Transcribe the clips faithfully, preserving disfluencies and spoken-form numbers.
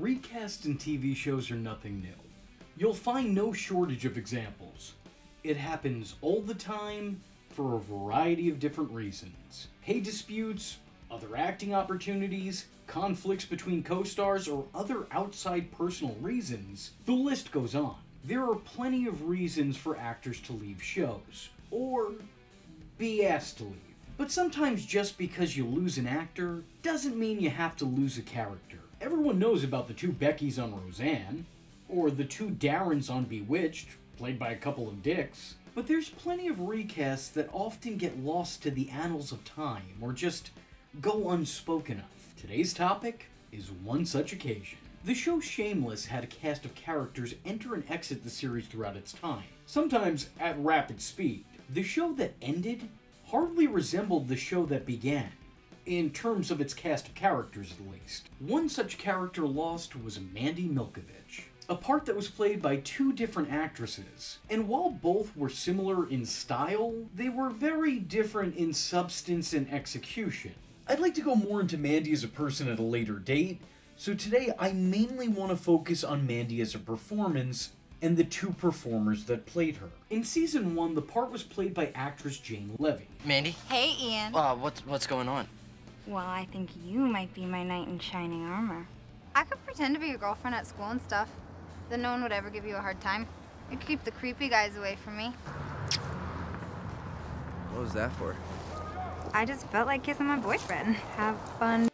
Recasts in T V shows are nothing new. You'll find no shortage of examples. It happens all the time for a variety of different reasons. Pay disputes, other acting opportunities, conflicts between co-stars, or other outside personal reasons, the list goes on. There are plenty of reasons for actors to leave shows, or be asked to leave. But sometimes just because you lose an actor doesn't mean you have to lose a character. Everyone knows about the two Beckys on Roseanne, or the two Darrens on Bewitched, played by a couple of dicks. But there's plenty of recasts that often get lost to the annals of time, or just go unspoken of. Today's topic is one such occasion. The show Shameless had a cast of characters enter and exit the series throughout its time, sometimes at rapid speed. The show that ended hardly resembled the show that began, in terms of its cast of characters at least. One such character lost was Mandy Milkovich, a part that was played by two different actresses. And while both were similar in style, they were very different in substance and execution. I'd like to go more into Mandy as a person at a later date, so today I mainly want to focus on Mandy as a performance and the two performers that played her. In season one, the part was played by actress Jane Levy. Mandy? Hey, Ian. Uh, what's, what's going on? Well, I think you might be my knight in shining armor. I could pretend to be your girlfriend at school and stuff. Then no one would ever give you a hard time. You'd keep the creepy guys away from me. What was that for? I just felt like kissing my boyfriend. Have fun,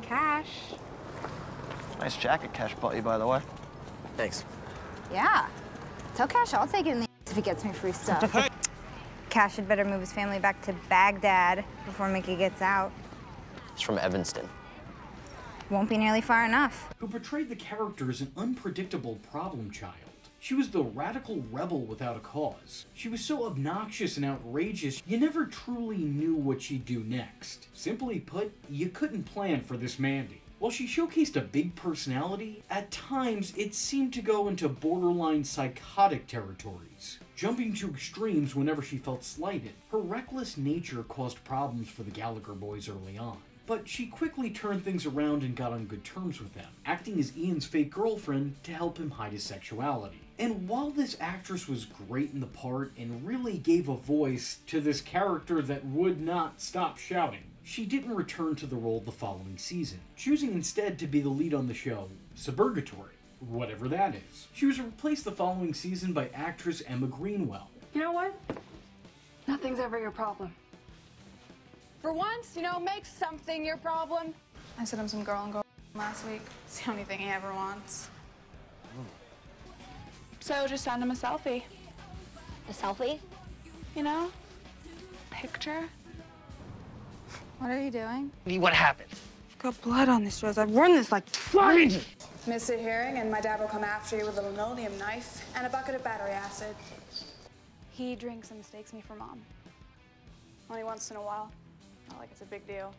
Kash. Nice jacket Kash bought you, by the way. Thanks. Yeah. Tell Kash I'll take it in the ass if he gets me free stuff. Kash had better move his family back to Baghdad before Mickey gets out. It's from Evanston. Won't be nearly far enough. Who portrayed the character as an unpredictable problem child. She was the radical rebel without a cause. She was so obnoxious and outrageous, you never truly knew what she'd do next. Simply put, you couldn't plan for this Mandy. While she showcased a big personality, at times it seemed to go into borderline psychotic territories, jumping to extremes whenever she felt slighted. Her reckless nature caused problems for the Gallagher boys early on, but she quickly turned things around and got on good terms with them, acting as Ian's fake girlfriend to help him hide his sexuality. And while this actress was great in the part and really gave a voice to this character that would not stop shouting, she didn't return to the role the following season, choosing instead to be the lead on the show, Suburgatory, whatever that is. She was replaced the following season by actress Emma Greenwell. You know what? Nothing's ever your problem. For once, you know, make something your problem. I sent him some girl and girl last week. It's the only thing he ever wants. Oh. So just send him a selfie. A selfie? You know, picture. What are you doing? What happened? I've got blood on this dress. I've worn this like twice. Miss a hearing, and my dad will come after you with a linoleum knife and a bucket of battery acid. He drinks and mistakes me for Mom. Only once in a while. Not like it's a big deal.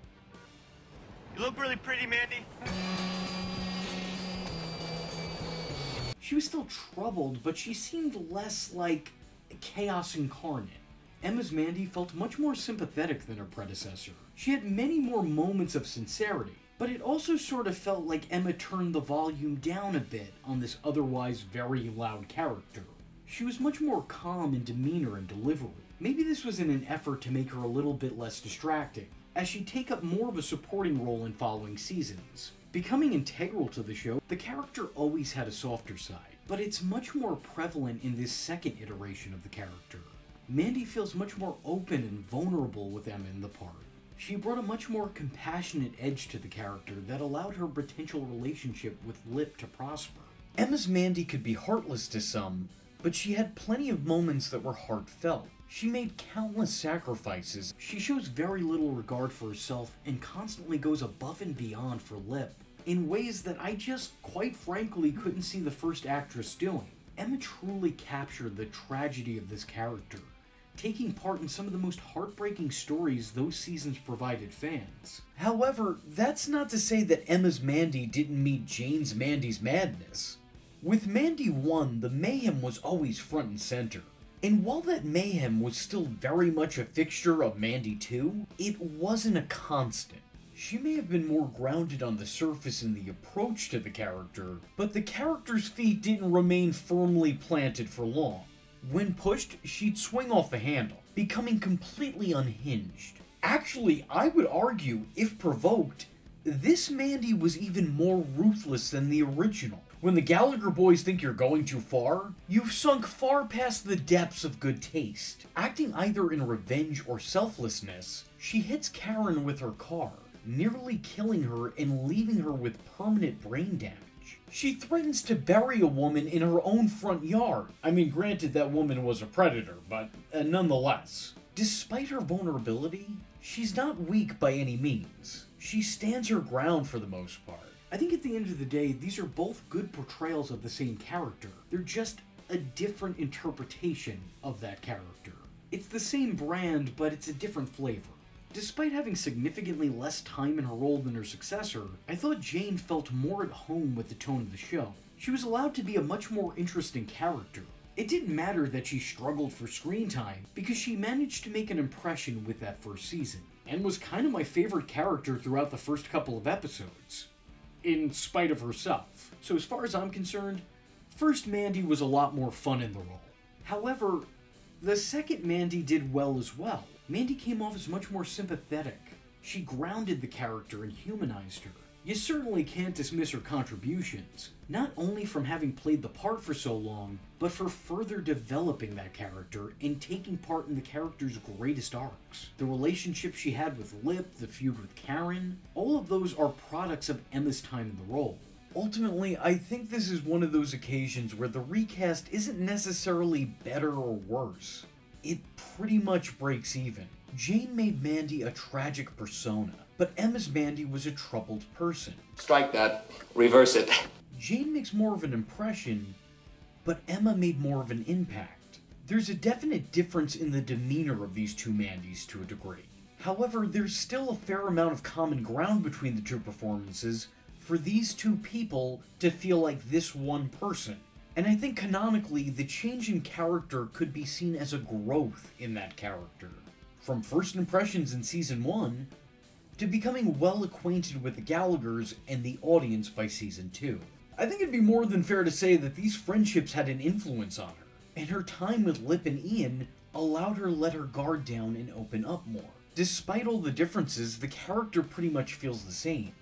You look really pretty, Mandy. She was still troubled, but she seemed less like chaos incarnate. Emma's Mandy felt much more sympathetic than her predecessor. She had many more moments of sincerity, but it also sort of felt like Emma turned the volume down a bit on this otherwise very loud character. She was much more calm in demeanor and delivery. Maybe this was in an effort to make her a little bit less distracting, as she'd take up more of a supporting role in following seasons. Becoming integral to the show, the character always had a softer side, but it's much more prevalent in this second iteration of the character. Mandy feels much more open and vulnerable with Emma in the part. She brought a much more compassionate edge to the character that allowed her potential relationship with Lip to prosper. Emma's Mandy could be heartless to some, but she had plenty of moments that were heartfelt. She made countless sacrifices. She shows very little regard for herself and constantly goes above and beyond for Lip, in ways that I just, quite frankly, couldn't see the first actress doing. Emma truly captured the tragedy of this character, taking part in some of the most heartbreaking stories those seasons provided fans. However, that's not to say that Emma's Mandy didn't meet Jane's Mandy's madness. With Mandy one, the mayhem was always front and center. And while that mayhem was still very much a fixture of Mandy two, it wasn't a constant. She may have been more grounded on the surface in the approach to the character, but the character's feet didn't remain firmly planted for long. When pushed, she'd swing off the handle, becoming completely unhinged. Actually, I would argue, if provoked, this Mandy was even more ruthless than the original. When the Gallagher boys think you're going too far, you've sunk far past the depths of good taste. Acting either in revenge or selflessness, she hits Karen with her car, nearly killing her and leaving her with permanent brain damage. She threatens to bury a woman in her own front yard. I mean, granted, that woman was a predator, but uh, nonetheless. Despite her vulnerability, she's not weak by any means. She stands her ground for the most part. I think at the end of the day, these are both good portrayals of the same character. They're just a different interpretation of that character. It's the same brand, but it's a different flavor. Despite having significantly less time in her role than her successor, I thought Jane felt more at home with the tone of the show. She was allowed to be a much more interesting character. It didn't matter that she struggled for screen time, because she managed to make an impression with that first season, and was kind of my favorite character throughout the first couple of episodes, in spite of herself. So as far as I'm concerned, first Mandy was a lot more fun in the role. However, the second Mandy did well as well. Mandy came off as much more sympathetic. She grounded the character and humanized her. You certainly can't dismiss her contributions, not only from having played the part for so long, but for further developing that character and taking part in the character's greatest arcs. The relationship she had with Lip, the feud with Karen, all of those are products of Emma's time in the role. Ultimately, I think this is one of those occasions where the recast isn't necessarily better or worse. It pretty much breaks even. Jane made Mandy a tragic persona, but Emma's Mandy was a troubled person. Strike that, reverse it. Jane makes more of an impression, but Emma made more of an impact. There's a definite difference in the demeanor of these two Mandys to a degree. However, there's still a fair amount of common ground between the two performances for these two people to feel like this one person. And I think canonically, the change in character could be seen as a growth in that character. From first impressions in season one, to becoming well acquainted with the Gallaghers and the audience by season two. I think it'd be more than fair to say that these friendships had an influence on her, and her time with Lip and Ian allowed her to let her guard down and open up more. Despite all the differences, the character pretty much feels the same,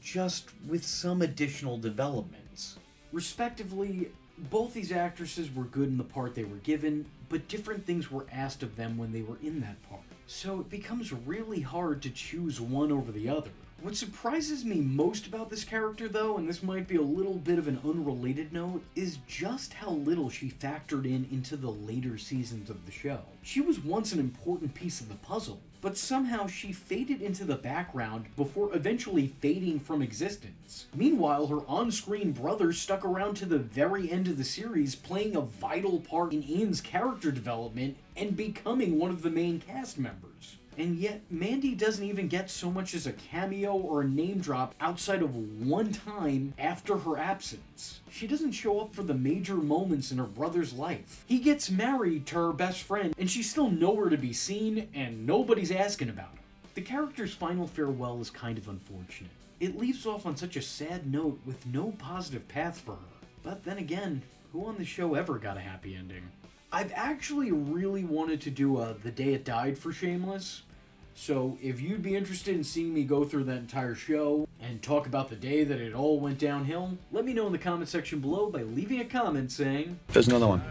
just with some additional developments. Respectively, both these actresses were good in the part they were given, but different things were asked of them when they were in that part. So it becomes really hard to choose one over the other. What surprises me most about this character though, and this might be a little bit of an unrelated note, is just how little she factored in into the later seasons of the show. She was once an important piece of the puzzle, but somehow she faded into the background before eventually fading from existence. Meanwhile, her on-screen brother stuck around to the very end of the series, playing a vital part in Ian's character development and becoming one of the main cast members. And yet, Mandy doesn't even get so much as a cameo or a name drop outside of one time after her absence. She doesn't show up for the major moments in her brother's life. He gets married to her best friend, and she's still nowhere to be seen, and nobody's asking about her. The character's final farewell is kind of unfortunate. It leaves off on such a sad note with no positive path for her. But then again, who on the show ever got a happy ending? I've actually really wanted to do a The Day It Died for Shameless, so if you'd be interested in seeing me go through that entire show and talk about the day that it all went downhill, let me know in the comment section below by leaving a comment saying... There's another one.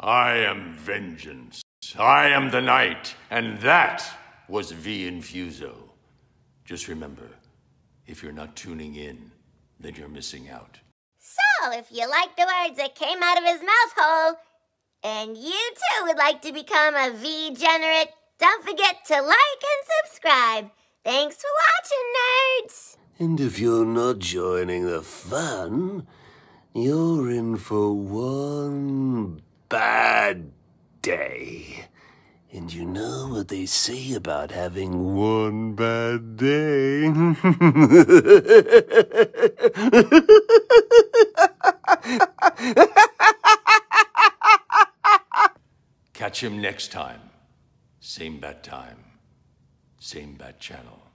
I am vengeance. I am the night. And that was Vee Infuso. Just remember, if you're not tuning in, then you're missing out. So, if you like the words that came out of his mouth hole, and you too would like to become a V-generate, don't forget to like and subscribe. Thanks for watching, nerds! And if you're not joining the fun, you're in for one bad day. And you know what they say about having one bad day. Catch him next time. Same bat time, same bat channel.